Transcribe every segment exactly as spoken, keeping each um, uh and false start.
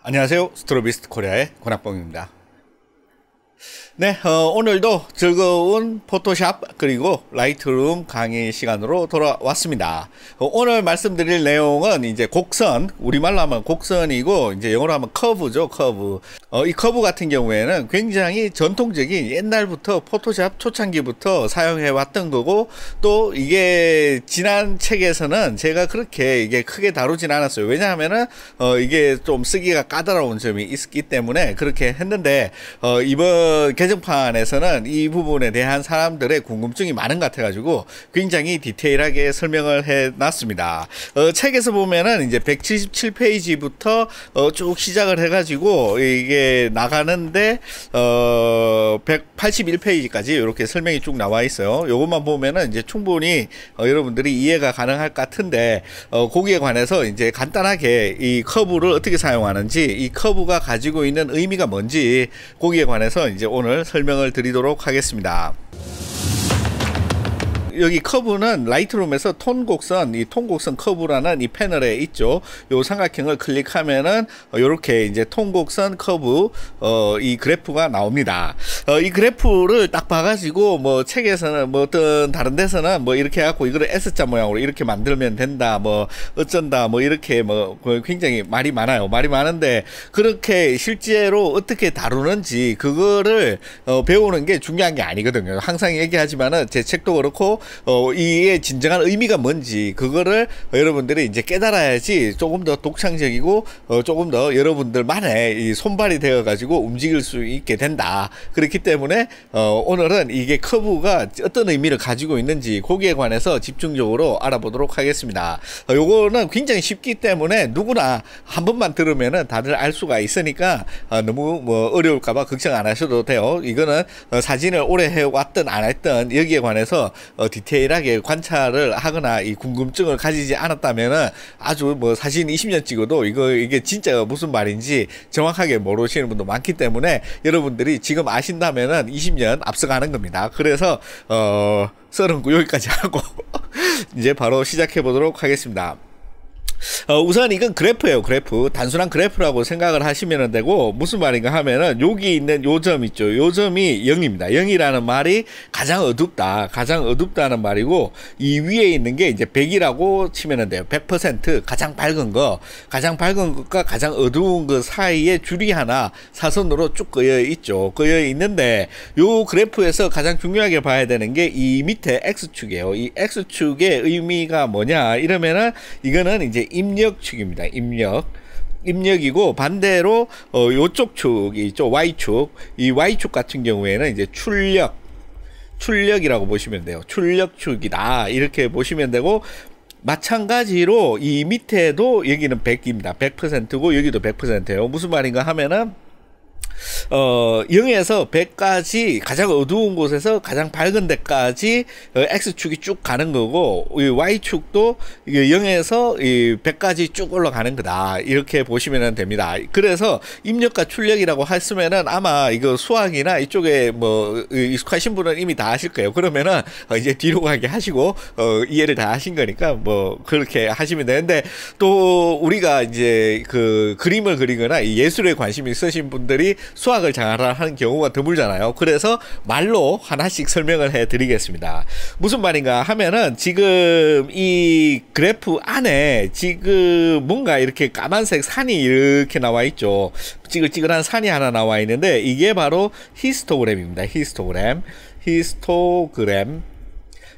안녕하세요. 스트로비스트 코리아의 권학봉입니다. 네, 어, 오늘도 즐거운 포토샵 그리고 라이트룸 강의 시간으로 돌아왔습니다. 어, 오늘 말씀드릴 내용은 이제 곡선, 우리말로 하면 곡선이고 이제 영어로 하면 커브죠. 커브. 어, 이 커브 같은 경우에는 굉장히 전통적인 옛날부터 포토샵 초창기부터 사용해 왔던 거고, 또 이게 지난 책에서는 제가 그렇게 이게 크게 다루진 않았어요. 왜냐하면은 어, 이게 좀 쓰기가 까다로운 점이 있기 때문에 그렇게 했는데, 어, 이번 개정판에서는 이 부분에 대한 사람들의 궁금증이 많은 것 같아가지고 굉장히 디테일하게 설명을 해놨습니다. 어, 책에서 보면은 이제 백칠십칠 페이지부터 어, 쭉 시작을 해가지고 이게 나가는데 어, 백팔십일 페이지까지 이렇게 설명이 쭉 나와 있어요. 이것만 보면은 이제 충분히 어, 여러분들이 이해가 가능할 것 같은데, 어, 거기에 관해서 이제 간단하게 이 커브를 어떻게 사용하는지, 이 커브가 가지고 있는 의미가 뭔지, 거기에 관해서 이제 오늘 설명을 드리도록 하겠습니다. 여기 커브는 라이트룸에서 톤 곡선, 이 톤 곡선 커브라는 이 패널에 있죠. 요 삼각형을 클릭하면은 요렇게 이제 톤 곡선 커브, 어, 이 그래프가 나옵니다. 어, 이 그래프를 딱 봐가지고 뭐 책에서는 뭐 어떤 다른 데서는 뭐 이렇게 해갖고 이거를 S자 모양으로 이렇게 만들면 된다, 뭐 어쩐다, 뭐 이렇게 뭐 굉장히 말이 많아요. 말이 많은데 그렇게 실제로 어떻게 다루는지 그거를 어, 배우는 게 중요한 게 아니거든요. 항상 얘기하지만은 제 책도 그렇고 어, 이게 진정한 의미가 뭔지 그거를 여러분들이 이제 깨달아야지 조금 더 독창적이고 어, 조금 더 여러분들만의 이 손발이 되어 가지고 움직일 수 있게 된다. 그렇기 때문에 어, 오늘은 이게 커브가 어떤 의미를 가지고 있는지 거기에 관해서 집중적으로 알아보도록 하겠습니다. 어, 요거는 굉장히 쉽기 때문에 누구나 한 번만 들으면은 다들 알 수가 있으니까 어, 너무 뭐 어려울까봐 걱정 안 하셔도 돼요. 이거는 어, 사진을 오래 해왔든 안 했든 여기에 관해서 어, 디테일하게 관찰을 하거나 이 궁금증을 가지지 않았다면은 아주 뭐 사진 이십 년 찍어도 이거 이게 진짜 무슨 말인지 정확하게 모르시는 분도 많기 때문에 여러분들이 지금 아신다면은 이십 년 앞서가는 겁니다. 그래서 어, 서른구 여기까지 하고 이제 바로 시작해 보도록 하겠습니다. 어, 우선 이건 그래프예요. 그래프, 단순한 그래프라고 생각을 하시면 되고, 무슨 말인가 하면은 여기 있는 요점 있죠. 요점이 영입니다. 영이라는 말이 가장 어둡다, 가장 어둡다는 말이고, 이 위에 있는 게 이제 백이라고 치면 돼요. 백 퍼센트 가장 밝은 거, 가장 밝은 것과 가장 어두운 것 사이에 줄이 하나 사선으로 쭉 꺼여 있죠. 꺼여 있는데 요 그래프에서 가장 중요하게 봐야 되는 게 이 밑에 X축이에요. 이 X축의 의미가 뭐냐 이러면은 이거는 이제 입력축입니다. 입력. 입력이고, 반대로 어 요쪽 축이 있죠. Y축. 이 Y축 같은 경우에는 이제 출력. 출력이라고 보시면 돼요. 출력축이다. 이렇게 보시면 되고, 마찬가지로 이 밑에도 여기는 백입니다. 백 퍼센트고 여기도 백 퍼센트예요. 무슨 말인가 하면은 어, 영에서 백까지 가장 어두운 곳에서 가장 밝은 데까지 어, X축이 쭉 가는 거고, 이 Y축도 영에서 이 백까지 쭉 올라가는 거다. 이렇게 보시면 됩니다. 그래서 입력과 출력이라고 했으면은 아마 이거 수학이나 이쪽에 뭐 익숙하신 분은 이미 다 아실 거예요. 그러면은 어, 이제 뒤로 가게 하시고 어, 이해를 다 하신 거니까 뭐 그렇게 하시면 되는데, 또 우리가 이제 그 그림을 그리거나 이 예술에 관심이 있으신 분들이 수학을 잘하는 경우가 드물잖아요. 그래서 말로 하나씩 설명을 해 드리겠습니다. 무슨 말인가 하면은 지금 이 그래프 안에 지금 뭔가 이렇게 까만색 산이 이렇게 나와 있죠. 찌글찌글한 산이 하나 나와 있는데 이게 바로 히스토그램입니다. 히스토그램. 히스토그램.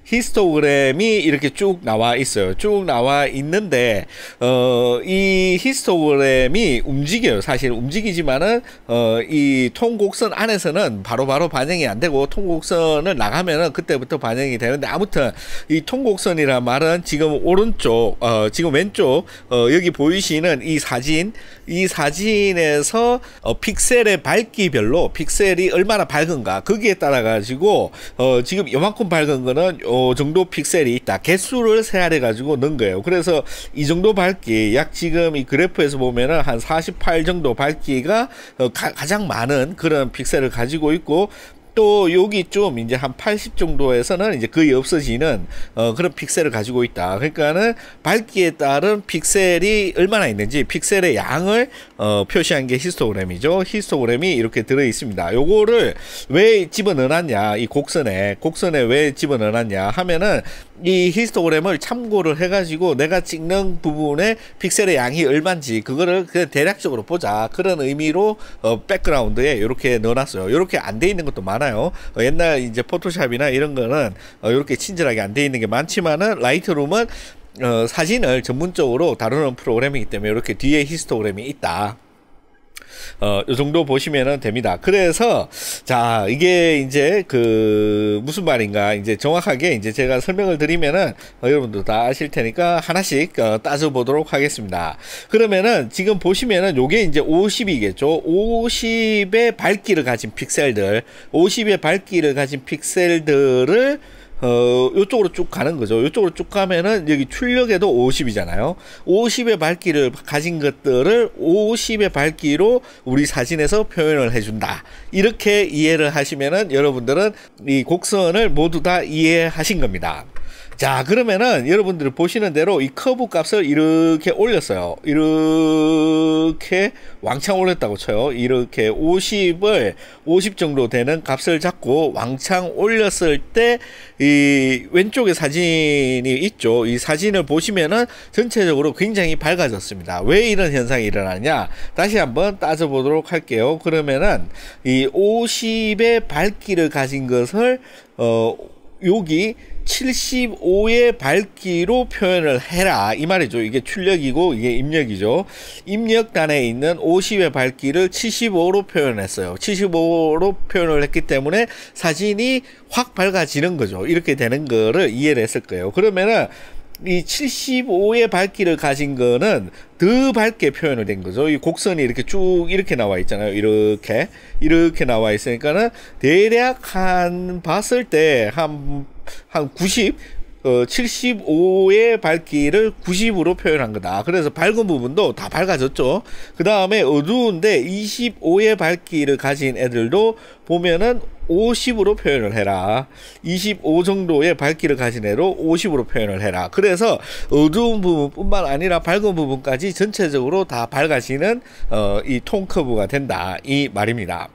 히스토그램이 이렇게 쭉 나와 있어요. 쭉 나와 있는데 어, 이 히스토그램이 움직여요. 사실 움직이지만은 어, 이 통곡선 안에서는 바로바로 바로 반영이 안 되고, 통곡선을 나가면은 그때부터 반영이 되는데, 아무튼 이 통곡선이란 말은 지금 오른쪽, 어, 지금 왼쪽 어, 여기 보이시는 이 사진, 이 사진에서 어, 픽셀의 밝기별로 픽셀이 얼마나 밝은가 거기에 따라 가지고 어, 지금 이만큼 밝은 거는 어, 정도 픽셀이 있다. 개수를 세알해 가지고 넣은 거예요. 그래서 이 정도 밝기, 약 지금 이 그래프에서 보면은 한 사십팔 정도 밝기가 어, 가, 가장 많은 그런 픽셀을 가지고 있고, 또 여기 좀 이제 한 팔십 정도에서는 이제 거의 없어지는 어, 그런 픽셀을 가지고 있다. 그러니까는 밝기에 따른 픽셀이 얼마나 있는지 픽셀의 양을 어, 표시한 게 히스토그램이죠. 히스토그램이 이렇게 들어 있습니다. 요거를 왜 집어넣어놨냐, 이 곡선에 곡선에 왜 집어넣어놨냐 하면은 이 히스토그램을 참고를 해가지고 내가 찍는 부분의 픽셀의 양이 얼마인지 그거를 그냥 대략적으로 보자, 그런 의미로 어, 백그라운드에 이렇게 넣어놨어요. 이렇게 안 돼 있는 것도 많아요. 어, 옛날 이제 포토샵이나 이런 거는 어, 이렇게 친절하게 안 돼 있는 게 많지만은 라이트룸은 어, 사진을 전문적으로 다루는 프로그램이기 때문에 이렇게 뒤에 히스토그램이 있다. 어, 요 정도 보시면은 됩니다. 그래서, 자, 이게 이제 그, 무슨 말인가, 이제 정확하게 이제 제가 설명을 드리면은, 어, 여러분도 다 아실 테니까 하나씩 어, 따져보도록 하겠습니다. 그러면은 지금 보시면은 요게 이제 오십이겠죠? 오십의 밝기를 가진 픽셀들, 오십의 밝기를 가진 픽셀들을 어, 요쪽으로 쭉 가는 거죠. 요쪽으로 쭉 가면은 여기 출력에도 오십이잖아요. 오십의 밝기를 가진 것들을 오십의 밝기로 우리 사진에서 표현을 해준다. 이렇게 이해를 하시면은 여러분들은 이 곡선을 모두 다 이해하신 겁니다. 자, 그러면은 여러분들이 보시는 대로 이 커브 값을 이렇게 올렸어요. 이렇게 왕창 올렸다고 쳐요. 이렇게 오십을 오십 정도 되는 값을 잡고 왕창 올렸을 때 이 왼쪽에 사진이 있죠. 이 사진을 보시면은 전체적으로 굉장히 밝아졌습니다. 왜 이런 현상이 일어나냐, 다시 한번 따져보도록 할게요. 그러면은 이 오십의 밝기를 가진 것을 어 여기 칠십오의 밝기로 표현을 해라, 이 말이죠. 이게 출력이고 이게 입력이죠. 입력단에 있는 오십의 밝기를 칠십오로 표현했어요. 칠십오로 표현을 했기 때문에 사진이 확 밝아지는 거죠. 이렇게 되는 거를 이해를 했을 거예요. 그러면은 이 칠십오의 밝기를 가진 거는 더 밝게 표현을 된 거죠. 이 곡선이 이렇게 쭉 이렇게 나와 있잖아요. 이렇게 이렇게 나와 있으니까는 대략 한 봤을 때 한 한 구십, 어, 칠십오의 밝기를 구십으로 표현한 거다. 그래서 밝은 부분도 다 밝아졌죠. 그 다음에 어두운데 이십오의 밝기를 가진 애들도 보면은 오십으로 표현을 해라. 이십오 정도의 밝기를 가진 애로 오십으로 표현을 해라. 그래서 어두운 부분뿐만 아니라 밝은 부분까지 전체적으로 다 밝아지는 어, 이 톤 커브가 된다, 이 말입니다.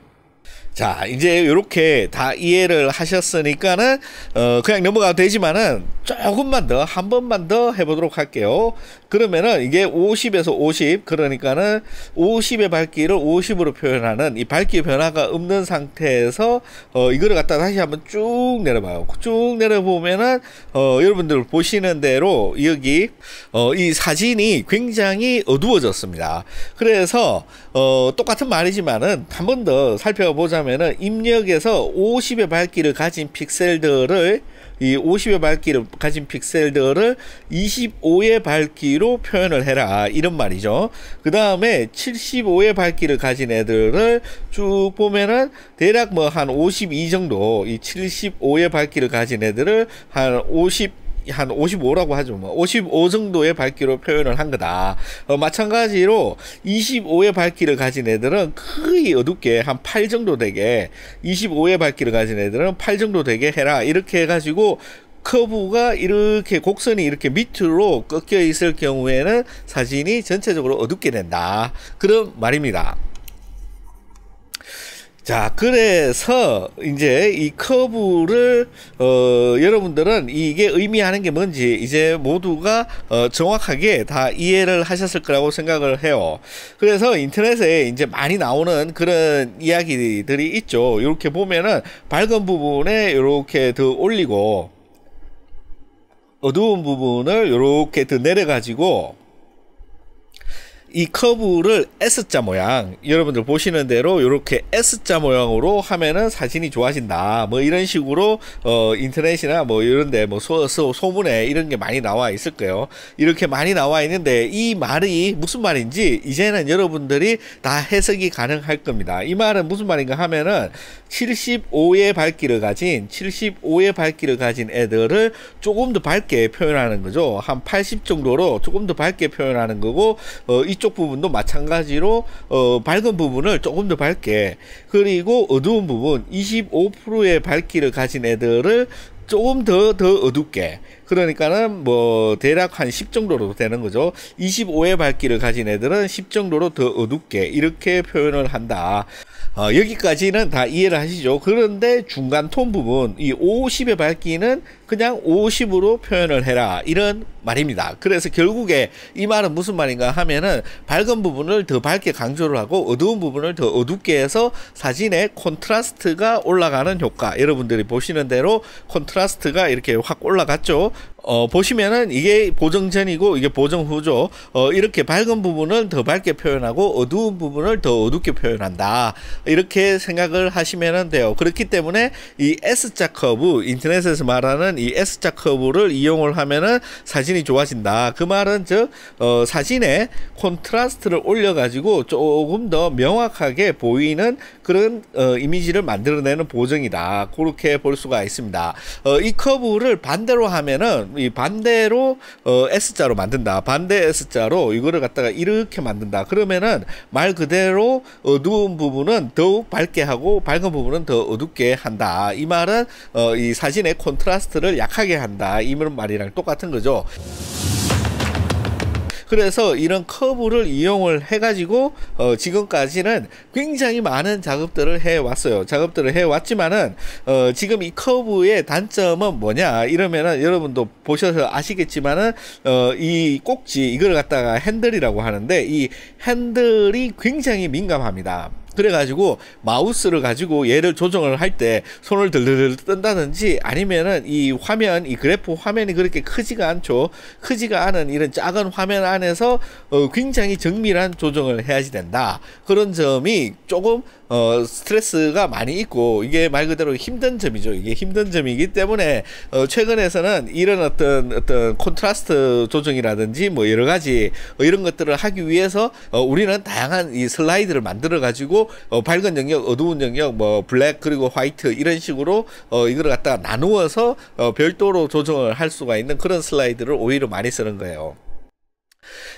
자, 이제 요렇게 다 이해를 하셨으니까는 어 그냥 넘어가도 되지만은 조금만 더, 한 번만 더 해보도록 할게요. 그러면은 이게 오십에서 오십, 그러니까는 오십의 밝기를 오십으로 표현하는 이 밝기 변화가 없는 상태에서 어 이거를 갖다 다시 한번 쭉 내려봐요. 쭉 내려보면은 어 여러분들 보시는 대로 여기 어 이 사진이 굉장히 어두워졌습니다. 그래서 어 똑같은 말이지만은 한 번 더 살펴보자면, 입력에서 오십의 밝기를 가진 픽셀들을 이 오십의 밝기를 가진 픽셀들을 이십오의 밝기로 표현을 해라, 이런 말이죠. 그 다음에 칠십오의 밝기를 가진 애들을 쭉 보면은 대략 뭐 한 오십이 정도, 이 칠십오의 밝기를 가진 애들을 한 오십 한 오십오라고 하죠. 뭐 오십오 정도의 밝기로 표현을 한 거다. 어, 마찬가지로 이십오의 밝기를 가진 애들은 거의 어둡게 한 팔 정도 되게, 이십오의 밝기를 가진 애들은 팔 정도 되게 해라. 이렇게 해가지고 커브가 이렇게 곡선이 이렇게 밑으로 꺾여 있을 경우에는 사진이 전체적으로 어둡게 된다, 그런 말입니다. 자, 그래서 이제 이 커브를 어 여러분들은 이게 의미하는 게 뭔지 이제 모두가 어 정확하게 다 이해를 하셨을 거라고 생각을 해요. 그래서 인터넷에 이제 많이 나오는 그런 이야기들이 있죠. 이렇게 보면은 밝은 부분에 이렇게 더 올리고 어두운 부분을 이렇게 더 내려가지고 이 커브를 S자 모양, 여러분들 보시는 대로 이렇게 S자 모양으로 하면은 사진이 좋아진다, 뭐 이런 식으로 어 인터넷이나 뭐 이런데 뭐 소, 소, 소문에 이런 게 많이 나와 있을 거예요. 이렇게 많이 나와 있는데 이 말이 무슨 말인지 이제는 여러분들이 다 해석이 가능할 겁니다. 이 말은 무슨 말인가 하면은 칠십오의 밝기를 가진 칠십오의 밝기를 가진 애들을 조금 더 밝게 표현하는 거죠. 한 팔십 정도로 조금 더 밝게 표현하는 거고, 어 이쪽 이쪽 부분도 마찬가지로 어, 밝은 부분을 조금 더 밝게, 그리고 어두운 부분 이십오 퍼센트의 밝기를 가진 애들을 조금 더 더 어둡게, 그러니까는 뭐 대략 한 십 정도로 되는 거죠. 이십오의 밝기를 가진 애들은 십 정도로 더 어둡게 이렇게 표현을 한다. 어, 여기까지는 다 이해를 하시죠. 그런데 중간 톤 부분 이 오십의 밝기는 그냥 오십으로 표현을 해라, 이런 말입니다. 그래서 결국에 이 말은 무슨 말인가 하면은 밝은 부분을 더 밝게 강조를 하고 어두운 부분을 더 어둡게 해서 사진의 콘트라스트가 올라가는 효과, 여러분들이 보시는 대로 콘트라스트가 이렇게 확 올라갔죠. 어, 보시면은 이게 보정 전이고 이게 보정 후죠. 어, 이렇게 밝은 부분을 더 밝게 표현하고 어두운 부분을 더 어둡게 표현한다, 이렇게 생각을 하시면 돼요. 그렇기 때문에 이 S자 커브, 인터넷에서 말하는 이 S자 커브를 이용을 하면은 사진이 좋아진다. 그 말은 즉 어, 사진의 콘트라스트를 올려가지고 조금 더 명확하게 보이는 그런 어, 이미지를 만들어내는 보정이다, 그렇게 볼 수가 있습니다. 어, 이 커브를 반대로 하면은 이 반대로 어, S자로 만든다. 반대 S자로 이거를 갖다가 이렇게 만든다. 그러면은 말 그대로 어두운 부분은 더욱 밝게 하고 밝은 부분은 더 어둡게 한다. 이 말은 어, 이 사진의 콘트라스트를 약하게 한다, 이 말이랑 똑같은 거죠. 그래서 이런 커브를 이용을 해가지고 어, 지금까지는 굉장히 많은 작업들을 해왔어요. 작업들을 해왔지만은 어, 지금 이 커브의 단점은 뭐냐 이러면은 여러분도 보셔서 아시겠지만은 어, 이 꼭지, 이걸 갖다가 핸들이라고 하는데 이 핸들이 굉장히 민감합니다. 그래가지고 마우스를 가지고 얘를 조정을 할 때 손을 들들들 뜬다든지 아니면은 이 화면, 이 그래프 화면이 그렇게 크지가 않죠. 크지가 않은 이런 작은 화면 안에서 어 굉장히 정밀한 조정을 해야지 된다. 그런 점이 조금 어 스트레스가 많이 있고 이게 말 그대로 힘든 점이죠. 이게 힘든 점이기 때문에 어 최근에서는 이런 어떤 어떤 콘트라스트 조정이라든지 뭐 여러 가지 이런 것들을 하기 위해서 어 우리는 다양한 이 슬라이드를 만들어 가지고 어, 밝은 영역, 어두운 영역, 뭐 블랙 그리고 화이트 이런 식으로 어, 이걸 갖다가 나누어서 어, 별도로 조정을 할 수가 있는 그런 슬라이드를 오히려 많이 쓰는 거예요.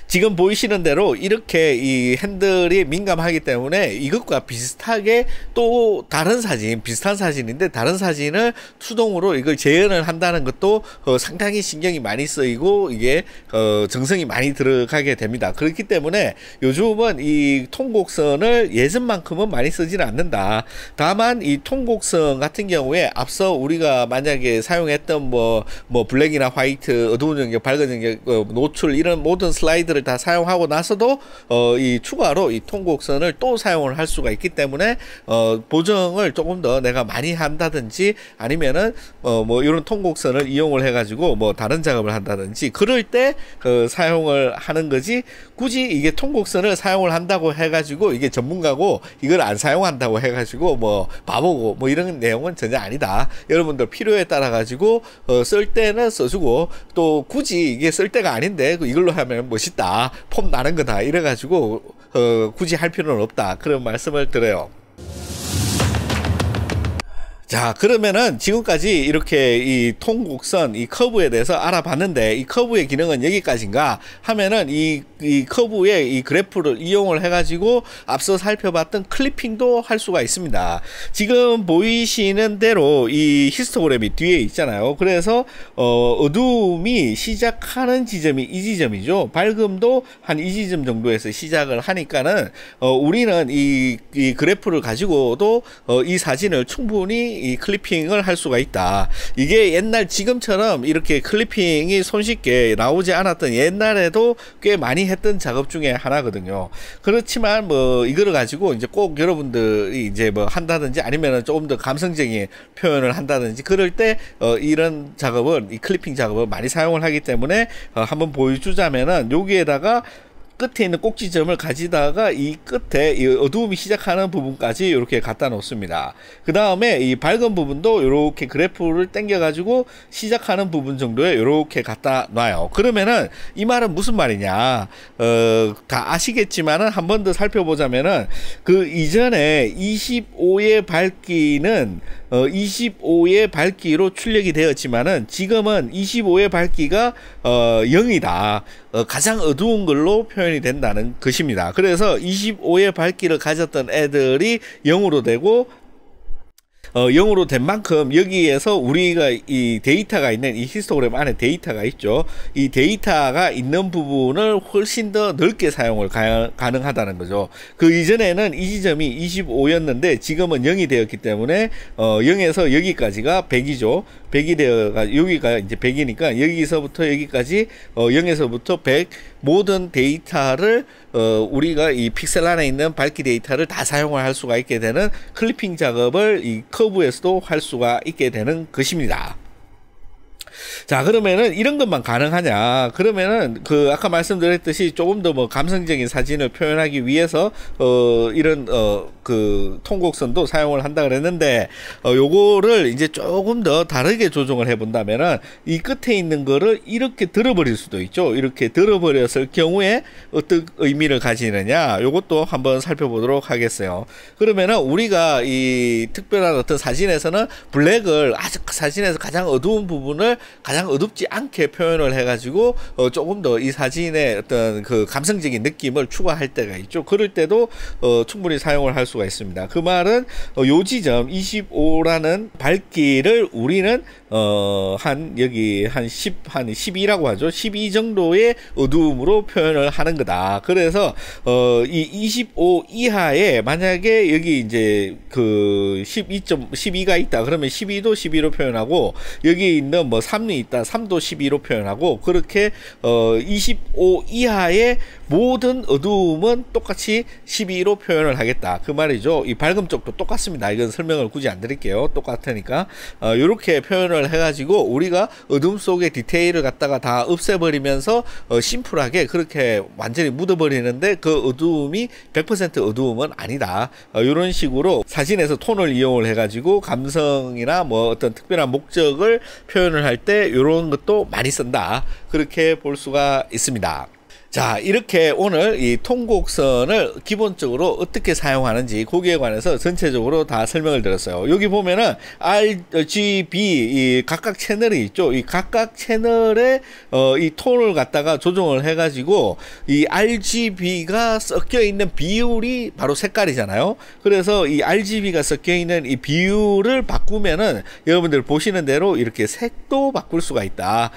지금 보이시는 대로 이렇게 이 핸들이 민감하기 때문에 이것과 비슷하게 또 다른 사진, 비슷한 사진인데 다른 사진을 수동으로 이걸 재현을 한다는 것도 어 상당히 신경이 많이 쓰이고 이게 어 정성이 많이 들어가게 됩니다. 그렇기 때문에 요즘은 이 통곡선을 예전만큼은 많이 쓰지는 않는다. 다만 이 통곡선 같은 경우에 앞서 우리가 만약에 사용했던 뭐, 뭐 블랙이나 화이트, 어두운 영역, 밝은 영역, 어 노출 이런 모든 슬라이드를 다 사용하고 나서도 어, 이 추가로 이 통곡선을 또 사용을 할 수가 있기 때문에 어, 보정을 조금 더 내가 많이 한다든지 아니면은 어, 뭐 이런 통곡선을 이용을 해가지고 뭐 다른 작업을 한다든지 그럴 때 그 사용을 하는 거지, 굳이 이게 통곡선을 사용을 한다고 해가지고 이게 전문가고 이걸 안 사용한다고 해가지고 뭐 바보고 뭐 이런 내용은 전혀 아니다. 여러분들 필요에 따라 가지고 어, 쓸 때는 써주고 또 굳이 이게 쓸 때가 아닌데 이걸로 하면 멋있다, 폼 나는 거다 이래가지고 어, 굳이 할 필요는 없다, 그런 말씀을 드려요. 자, 그러면은 지금까지 이렇게 이 통곡선, 이 커브에 대해서 알아봤는데 이 커브의 기능은 여기까지인가 하면은 이, 이 커브의 이 그래프를 이용을 해가지고 앞서 살펴봤던 클리핑도 할 수가 있습니다. 지금 보이시는 대로 이 히스토그램이 뒤에 있잖아요. 그래서 어, 어두움이 시작하는 지점이 이 지점이죠. 밝음도 한 이 지점 정도에서 시작을 하니까는 어, 우리는 이, 이 그래프를 가지고도 어, 이 사진을 충분히 이 클리핑을 할 수가 있다. 이게 옛날 지금처럼 이렇게 클리핑이 손쉽게 나오지 않았던 옛날에도 꽤 많이 했던 작업 중에 하나거든요. 그렇지만 뭐 이거를 가지고 이제 꼭 여러분들이 이제 뭐 한다든지 아니면은 조금 더 감성적인 표현을 한다든지 그럴 때 어 이런 작업은, 이 클리핑 작업을 많이 사용을 하기 때문에 어 한번 보여주자면은 여기에다가 끝에 있는 꼭지점을 가지다가 이 끝에 이 어두움이 시작하는 부분까지 이렇게 갖다 놓습니다. 그 다음에 이 밝은 부분도 이렇게 그래프를 당겨 가지고 시작하는 부분 정도에 이렇게 갖다 놔요. 그러면은 이 말은 무슨 말이냐, 어, 다 아시겠지만은 한 번 더 살펴보자면은 그 이전에 이십오의 밝기는 어, 이십오의 밝기로 출력이 되었지만은 지금은 이십오의 밝기가 어, 영이다. 어, 가장 어두운 걸로 표현 표현이 된다는 것입니다. 그래서 이십오의 밝기를 가졌던 애들이 영으로 되고 어, 영으로 된 만큼 여기에서 우리가 이 데이터가 있는 이 히스토그램 안에 데이터가 있죠. 이 데이터가 있는 부분을 훨씬 더 넓게 사용을 가, 가능하다는 거죠. 그 이전에는 이 지점이 이십오였는데 지금은 영이 되었기 때문에 어, 영에서 여기까지가 백이죠. 백이 되어가 여기가 이제 백이니까 여기서부터 여기까지 어, 영에서부터 백 모든 데이터를 어, 우리가 이 픽셀 안에 있는 밝기 데이터를 다 사용을 할 수가 있게 되는 클리핑 작업을 이 커브에서도 할 수가 있게 되는 것입니다. 자, 그러면은 이런 것만 가능하냐? 그러면은 그 아까 말씀드렸듯이 조금 더 뭐 감성적인 사진을 표현하기 위해서 어 이런 어 그 통곡선도 사용을 한다 그랬는데 어 요거를 이제 조금 더 다르게 조정을 해 본다면은 이 끝에 있는 거를 이렇게 들어버릴 수도 있죠. 이렇게 들어버렸을 경우에 어떤 의미를 가지느냐? 요것도 한번 살펴보도록 하겠어요. 그러면은 우리가 이 특별한 어떤 사진에서는 블랙을 아주 사진에서 가장 어두운 부분을 가장 어둡지 않게 표현을 해가지고 어 조금 더 이 사진의 어떤 그 감성적인 느낌을 추가할 때가 있죠. 그럴 때도 어 충분히 사용을 할 수가 있습니다. 그 말은 어 요 지점 이십오라는 밝기를 우리는 어 한 여기 한 십, 한 십이라고 하죠. 십이 정도의 어두움으로 표현을 하는 거다. 그래서 어 이 이십오 이하에 만약에 여기 이제 그 십이 점 십이가 있다. 그러면 십이도 십이로 표현하고 여기 있는 뭐 삼이 있다. 삼도 십이로 표현하고 그렇게 어 이십오 이하의 모든 어두움은 똑같이 십이로 표현을 하겠다. 그 말이죠. 이 밝음 쪽도 똑같습니다. 이건 설명을 굳이 안 드릴게요. 똑같으니까 어 요렇게 표현을 해가지고 우리가 어둠 속의 디테일을 갖다가 다 없애버리면서 어 심플하게 그렇게 완전히 묻어버리는데 그 어두움이 백 퍼센트 어두움은 아니다. 어 요런 식으로 사진에서 톤을 이용을 해가지고 감성이나 뭐 어떤 특별한 목적을 표현을 할 때 이런 것도 많이 쓴다. 그렇게 볼 수가 있습니다. 자, 이렇게 오늘 이 통곡선을 기본적으로 어떻게 사용하는지 거기에 관해서 전체적으로 다 설명을 드렸어요. 여기 보면은 알 지 비 이 각각 채널이 있죠. 이 각각 채널에 어, 이 톤을 갖다가 조정을 해가지고 이 알 지 비가 섞여 있는 비율이 바로 색깔이잖아요. 그래서 이 알 지 비가 섞여 있는 이 비율을 바꾸면은 여러분들 보시는 대로 이렇게 색도 바꿀 수가 있다.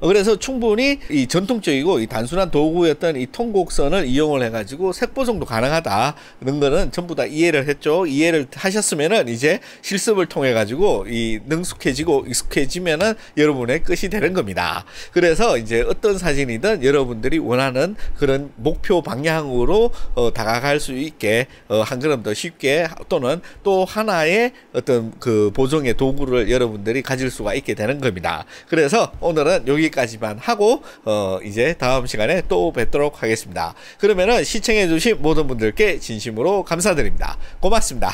그래서 충분히 이 전통적이고 이 단순한 도구였던 이 통곡선을 이용을 해가지고 색보정도 가능하다는 거는 전부 다 이해를 했죠. 이해를 하셨으면은 이제 실습을 통해가지고 이 능숙해지고 익숙해지면은 여러분의 끝이 되는 겁니다. 그래서 이제 어떤 사진이든 여러분들이 원하는 그런 목표 방향으로 어 다가갈 수 있게 어 한 걸음 더 쉽게 또는 또 하나의 어떤 그 보정의 도구를 여러분들이 가질 수가 있게 되는 겁니다. 그래서 오늘은 여기 까지만 하고 어 이제 다음 시간에 또 뵙도록 하겠습니다. 그러면은 시청해 주신 모든 분들께 진심으로 감사드립니다. 고맙습니다.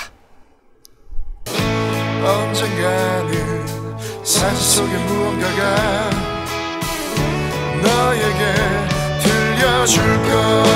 언젠가는 사진 속에 무언가가 너에게 들려줄 것